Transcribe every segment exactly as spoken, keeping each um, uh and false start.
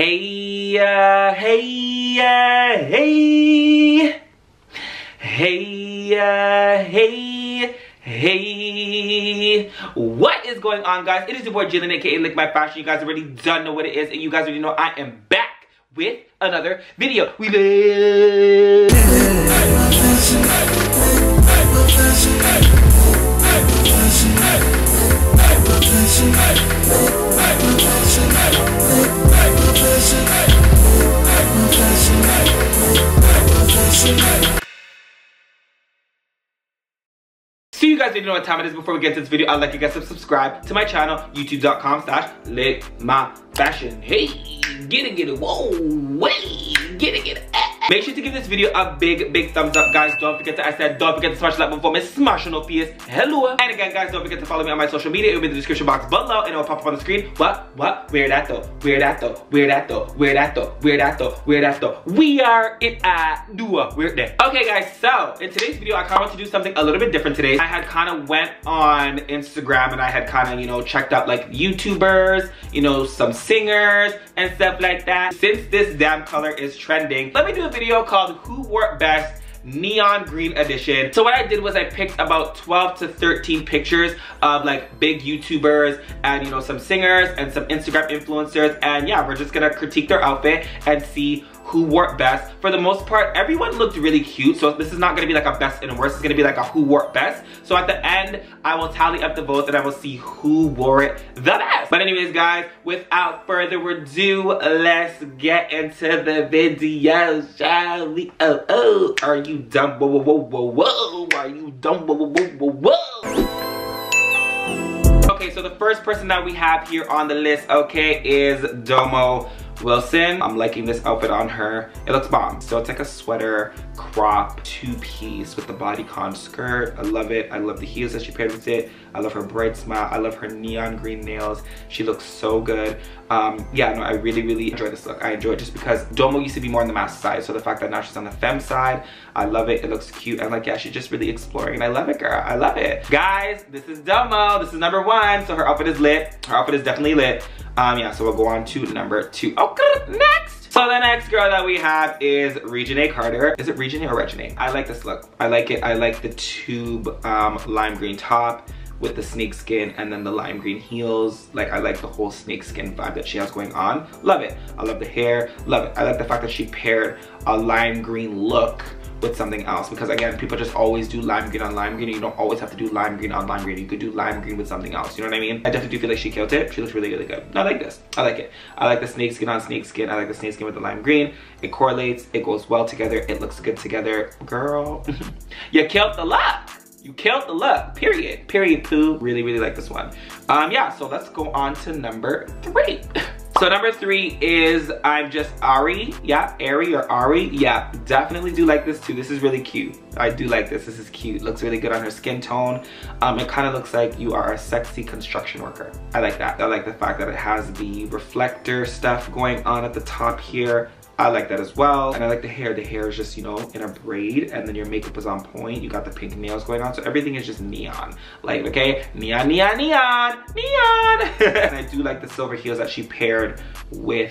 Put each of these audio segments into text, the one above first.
Hey, uh, hey, uh, hey. Hey, uh, hey, hey. What is going on, guys? It is your boy Jillian, aka Lick My Fashion. You guys already done know what it is, and you guys already know I am back with another video. We live. So you guys already know what time it is. Before we get to this video, I'd like you guys to subscribe to my channel, youtube.com slash lick my fashion. Hey, get it, get it, whoa, wait, get it, get it. Make sure to give this video a big, big thumbs up, guys. Don't forget to, I said, don't forget to smash that button for me. Smash on P S. Hello. And again, guys, don't forget to follow me on my social media. It'll be in the description box below, and it'll pop up on the screen. What? What? Where that though? Where that though? Where that though? Where that though? Where that though? Where that though? We are it at Dua. We're there. Okay, guys. So in today's video, I kind of want to do something a little bit different today. I had kind of went on Instagram and I had kind of, you know, checked out like YouTubers, you know, some singers and stuff like that. Since this damn color is trending, let me do a video video called Who Wore It Best Neon Green Edition. So what I did was I picked about twelve to thirteen pictures of like big YouTubers and, you know, some singers and some Instagram influencers, and yeah, we're just gonna critique their outfit and see who wore it best. For the most part, everyone looked really cute, so this is not gonna be like a best and worst. It's gonna be like a who wore it best. So at the end, I will tally up the votes and I will see who wore it the best. But anyways, guys, without further ado, let's get into the video, shall we? Oh, oh, are you dumb? Whoa, whoa, whoa, whoa, whoa, are you dumb? Whoa, whoa, whoa, whoa, whoa. Okay, so the first person that we have here on the list, okay, is Domo Wilson. I'm liking this outfit on her. It looks bomb. So it's like a sweater, crop, two-piece with the bodycon skirt. I love it. I love the heels that she paired with it. I love her bright smile. I love her neon green nails. She looks so good. Um, yeah, no, I really, really enjoy this look. I enjoy it just because Domo used to be more on the mass side. So the fact that now she's on the femme side, I love it. It looks cute. And like, yeah, she's just really exploring. And I love it, girl. I love it. Guys, this is Domo. This is number one. So her outfit is lit. Her outfit is definitely lit. Um, yeah, so we'll go on to number two. Okay, next. So the next girl that we have is Reginae Carter. Is it Reginae or Reginae? I like this look. I like it. I like the tube um, lime green top with the snakeskin and then the lime green heels. Like, I like the whole snakeskin vibe that she has going on. Love it. I love the hair. Love it. I like the fact that she paired a lime green look with something else, because again, people just always do lime green on lime green. You don't always have to do lime green on lime green. You could do lime green with something else, you know what I mean? I definitely do feel like she killed it. She looks really, really good. I like this. I like it. I like the snake skin on snake skin. I like the snake skin with the lime green. It correlates. It goes well together. It looks good together. Girl, you killed the look. You killed the look, period. Period, poo. Really, really like this one. Um, yeah, so let's go on to number three. So number three is I'm Just Ari. Yeah, Ari or Ari. Yeah, definitely do like this too. This is really cute. I do like this. This is cute. Looks really good on her skin tone. Um, it kind of looks like you are a sexy construction worker. I like that. I like the fact that it has the reflector stuff going on at the top here. I like that as well. And I like the hair. The hair is just, you know, in a braid, and then your makeup is on point. You got the pink nails going on. So everything is just neon. Like, okay, neon, neon, neon, neon. And I do like the silver heels that she paired with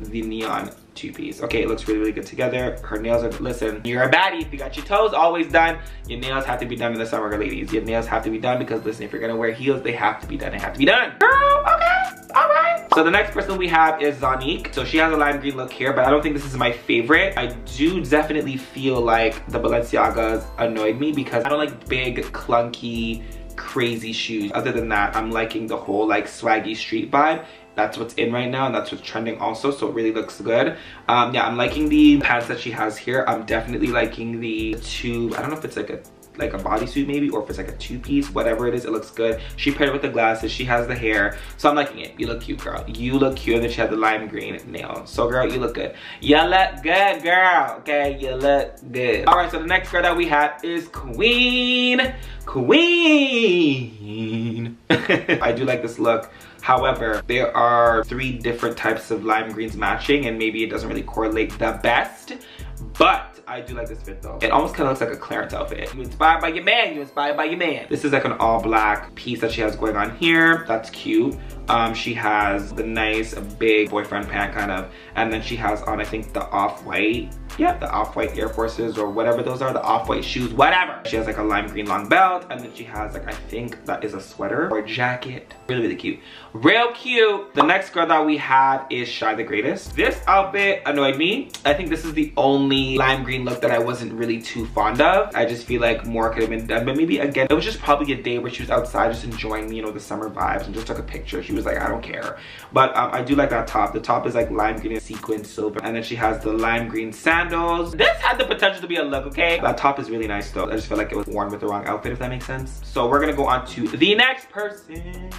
the neon two-piece. Okay, it looks really, really good together. Her nails are, listen, you're a baddie. If you got your toes always done, your nails have to be done in the summer, ladies. Your nails have to be done because, listen, if you're gonna wear heels, they have to be done. They have to be done. Girl, okay. All right. So the next person we have is Zanique. So she has a lime green look here, but I don't think this is my favorite. I do definitely feel like the Balenciagas annoyed me because I don't like big, clunky, crazy shoes. Other than that, I'm liking the whole like swaggy street vibe. That's what's in right now, and that's what's trending also, so it really looks good. Um, yeah, I'm liking the pants that she has here. I'm definitely liking the tube. I don't know if it's like a like a bodysuit maybe, or if it's like a two-piece, whatever it is, it looks good. She paired it with the glasses, she has the hair, so I'm liking it. You look cute, girl. You look cute. And then she had the lime green nail. So girl, you look good. You look good, girl. Okay, you look good. All right, so the next girl that we have is Queen. Queen. I do like this look. However, there are three different types of lime greens matching, and maybe it doesn't really correlate the best, but I do like this fit though. It almost kind of looks like a clearance outfit. You inspired by your man, you inspired by your man. This is like an all black piece that she has going on here. That's cute. Um, she has the nice big boyfriend pant kind of, and then she has on, I think, the off-white, yeah, the off-white Air Forces or whatever those are, the off-white shoes, whatever. She has like a lime green long belt, and then she has like, I think that is a sweater or a jacket. Really, really cute. Real cute. The next girl that we have is Shy the Greatest. This outfit annoyed me. I think this is the only lime green look that I wasn't really too fond of. I just feel like more could have been done, but maybe again, it was just probably a day where she was outside just enjoying, you know, the summer vibes and just took a picture. She was like, I don't care. But um, I do like that top. The top is like lime green and sequin silver, and then she has the lime green sandals. This had the potential to be a look, okay? That top is really nice though. I just feel like it was worn with the wrong outfit, if that makes sense. So we're gonna go on to the next person.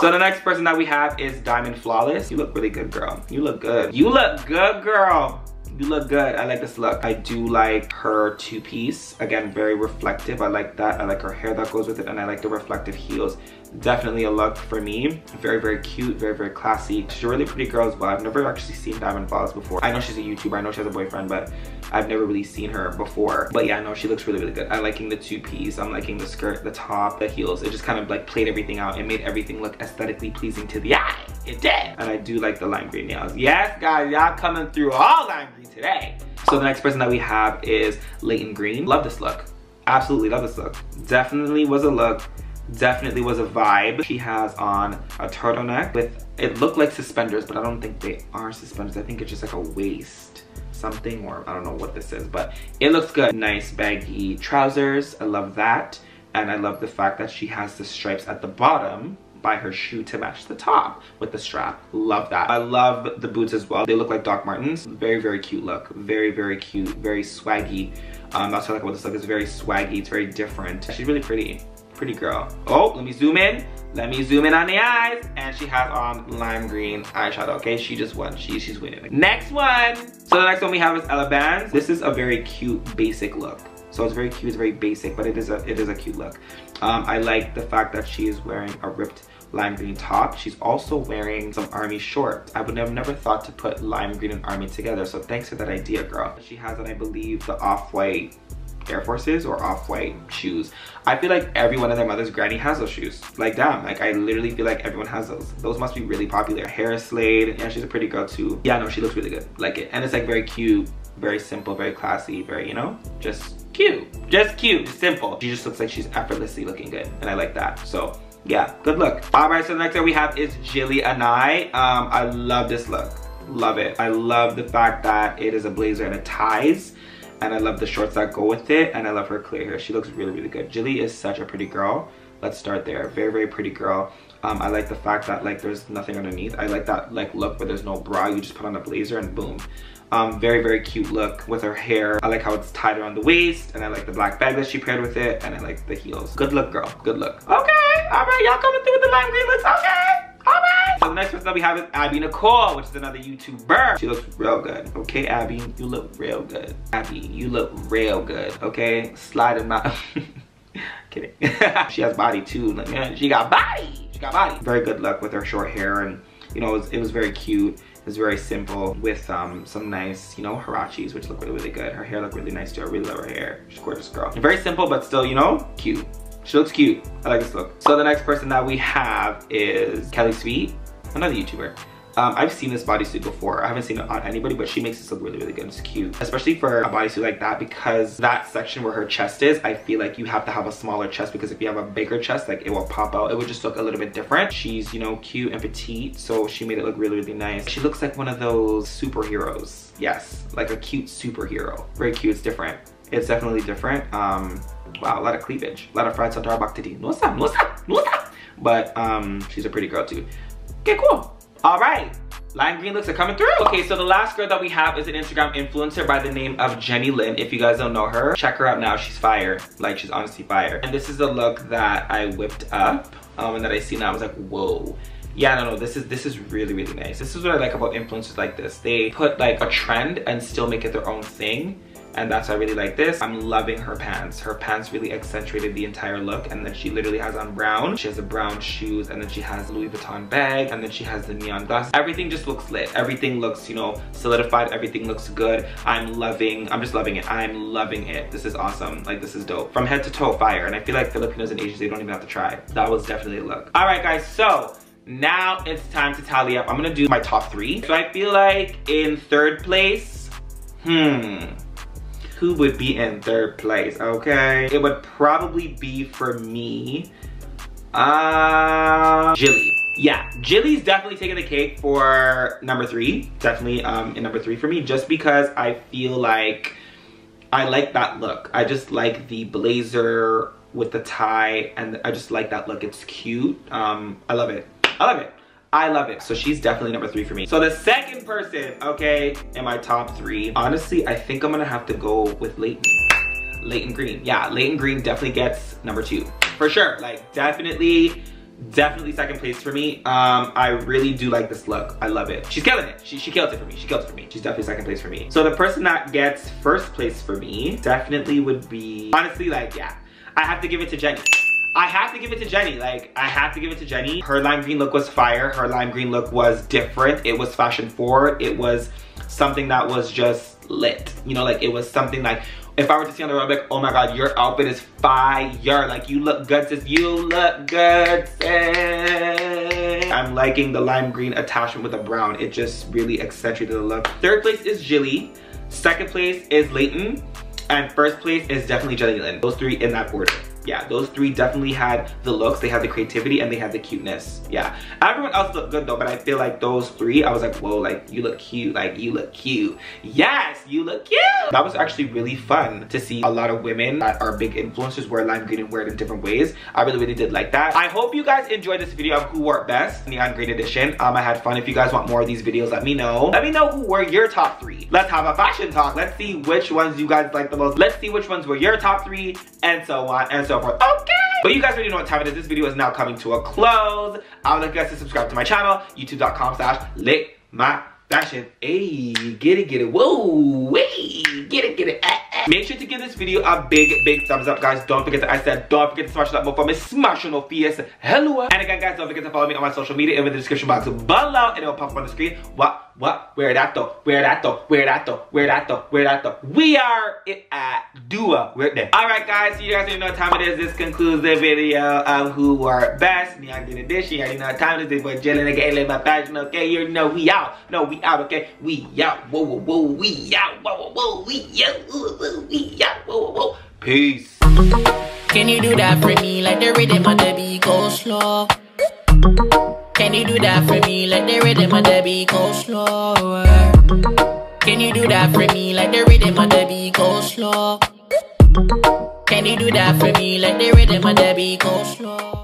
So the next person that we have is Diamond Flawless. You look really good, girl. You look good. You look good, girl. You look good. I like this look. I do like her two-piece. Again, very reflective. I like that. I like her hair that goes with it, and I like the reflective heels. Definitely a look for me. Very, very cute. Very, very classy. She's a really pretty girl as well. I've never actually seen Diamond Flawless before. I know she's a YouTuber. I know she has a boyfriend, but I've never really seen her before. But yeah, no, she looks really, really good. I'm liking the two-piece. I'm liking the skirt, the top, the heels. It just kind of like played everything out. It made everything look aesthetically pleasing to the eye. It did. And I do like the lime green nails. Yes, guys, y'all coming through all lime green today. So the next person that we have is Leighton Green. Love this look. Absolutely love this look. Definitely was a look. Definitely was a vibe. She has on a turtleneck with, it looked like suspenders, but I don't think they are suspenders. I think it's just like a waist something, or I don't know what this is, but it looks good. Nice baggy trousers. I love that. And I love the fact that she has the stripes at the bottom by her shoe to match the top with the strap. Love that. I love the boots as well. They look like Doc Martens. Very, very cute look. Very, very cute. Very swaggy. Um, that's what I like about this look. It's very swaggy. It's very different. She's really pretty. Pretty girl. Oh, let me zoom in. Let me zoom in on the eyes. And she has on lime green eyeshadow, okay? She just won. She, she's winning. Next one. So the next one we have is Ella Banks. This is a very cute, basic look. So it's very cute, it's very basic, but it is a, it is a cute look. Um, I like the fact that she is wearing a ripped lime green top. She's also wearing some army shorts. I would have never thought to put lime green and army together, so thanks for that idea, girl. She has on, I believe, the off-white Air Forces or off-white shoes. I feel like everyone and their mother's granny has those shoes. Like, damn, like I literally feel like everyone has those. Those must be really popular. Hair is slayed. Yeah, she's a pretty girl too. Yeah, no, she looks really good. Like it. And it's like very cute, very simple, very classy, very, you know, just cute. Just cute, simple. She just looks like she's effortlessly looking good. And I like that. So yeah, good look. All right, so the next one we have is Jilly Anai. Um, I love this look. Love it. I love the fact that it is a blazer and a ties. And I love the shorts that go with it, and I love her clear hair. She looks really, really good. Jilly is such a pretty girl. Let's start there. Very, very pretty girl. Um, I like the fact that like there's nothing underneath. I like that like look where there's no bra. You just put on a blazer and boom. Um, very, very cute look with her hair. I like how it's tied around the waist, and I like the black bag that she paired with it, and I like the heels. Good look, girl. Good look. Okay. All right, y'all coming through with the lime green looks. Okay. All right. So the next person that we have is Abby Nicole, which is another YouTuber. She looks real good. Okay, Abby, you look real good. Abby, you look real good. Okay, slide in my... Kidding. She has body too. Like, man, she got body. She got body. Very good look with her short hair, and you know, it was, it was very cute. It was very simple with um, some nice, you know, hirachis, which look really, really good. Her hair looked really nice too. I really love her hair. She's a gorgeous girl. Very simple, but still, you know, cute. She looks cute. I like this look. So the next person that we have is Kelly Sweet, another YouTuber. Um, I've seen this bodysuit before. I haven't seen it on anybody, but she makes this look really, really good. It's cute, especially for a bodysuit like that, because that section where her chest is, I feel like you have to have a smaller chest, because if you have a bigger chest, like it will pop out. It would just look a little bit different. She's, you know, cute and petite, so she made it look really, really nice. She looks like one of those superheroes. Yes, like a cute superhero. Very cute. It's different. It's definitely different. Um, wow, a lot of cleavage. A lot of fried saltara baktiti. No sa, no sa, no sa. But um, she's a pretty girl too. Okay, cool. All right. Lime green looks are coming through. Okay, so the last girl that we have is an Instagram influencer by the name of Jenny Lynn. If you guys don't know her, check her out now. She's fire. Like, she's honestly fire. And this is a look that I whipped up um, and that I seen and I was like, whoa. Yeah, no, no, this is this is really, really nice. This is what I like about influencers like this. They put like a trend and still make it their own thing. and that's why I really like this. I'm loving her pants. Her pants really accentuated the entire look, and then she literally has on brown. She has the brown shoes, and then she has the Louis Vuitton bag, and then she has the neon glass. Everything just looks lit. Everything looks, you know, solidified. Everything looks good. I'm loving, I'm just loving it. I'm loving it. This is awesome. Like, this is dope. From head to toe, fire. And I feel like Filipinos and Asians, they don't even have to try. That was definitely a look. All right, guys, so now it's time to tally up. I'm gonna do my top three. So I feel like in third place, hmm, who would be in third place, okay? It would probably be, for me, uh, Jilly. Yeah, Jilly's definitely taking the cake for number three. Definitely um, in number three for me, just because I feel like I like that look. I just like the blazer with the tie, and I just like that look. It's cute. Um, I love it. I love it. I love it. So she's definitely number three for me. So the second person, okay, in my top three, honestly, I think I'm gonna have to go with Leighton. Leighton Green. Yeah, Leighton Green definitely gets number two. For sure. Like, definitely, definitely second place for me. Um, I really do like this look. I love it. She's killing it. She, she killed it for me. She killed it for me. She's definitely second place for me. So the person that gets first place for me definitely would be, honestly, like, yeah, I have to give it to Jenny. I have to give it to Jenny. Like, I have to give it to Jenny. Her lime green look was fire. Her lime green look was different. It was fashion forward. It was something that was just lit. You know, like, it was something like, if I were to see on the road, I'd be like, oh my God, your outfit is fire. Like, you look good, sis. You look good, sis. I'm liking the lime green attachment with the brown. It just really accentuated the look. Third place is Jilly. Second place is Leighton. And first place is definitely Jenny Lynn. Those three in that order. Yeah, those three definitely had the looks, they had the creativity, and they had the cuteness. Yeah, everyone else looked good though, but I feel like those three, I was like, whoa, like, you look cute, like, you look cute. Yes, you look cute! That was actually really fun to see a lot of women that are big influencers wear lime green and wear it in different ways. I really, really did like that. I hope you guys enjoyed this video of who wore it best, neon green edition. Um, I had fun. If you guys want more of these videos, let me know. Let me know who were your top three. Let's have a fashion talk. Let's see which ones you guys like the most. Let's see which ones were your top three, and so on, and so forth. Okay, but you guys already know what time it is. This video is now coming to a close. I would like you guys to subscribe to my channel, youtube dot com slash lick my fashion. Hey, get it, get it. Whoa, wait, hey, get it, get it. Ah, ah. Make sure to give this video a big, big thumbs up, guys. Don't forget that I said, don't forget to smash that button for me. Smash on face. Hello. And again, guys, don't forget to follow me on my social media and in the description box below, and it'll pop up on the screen. What, what, where that though? Where that though? Where that though? Where that though? Where that though? We are it at Dua. We're there. All right, guys, so you guys already know what time it is. This concludes the video of who wore best. Me, I'm getting this. You already know what time it is. This boy Jillian again, Lick My Fashion. Okay, you know we out. No, we out. Okay, we out. Whoa, whoa, whoa, we out. Whoa, whoa, whoa, we out. Whoa, whoa, we out. Whoa, whoa, whoa. Peace. Can you do that for me? Like the rhythm of the beat go slow. Can you do that for me? Like the rhythm of the beat go slower. Can you do that for me? Like the rhythm of the beat go slow. Can you do that for me? Like the rhythm of the beat go slow.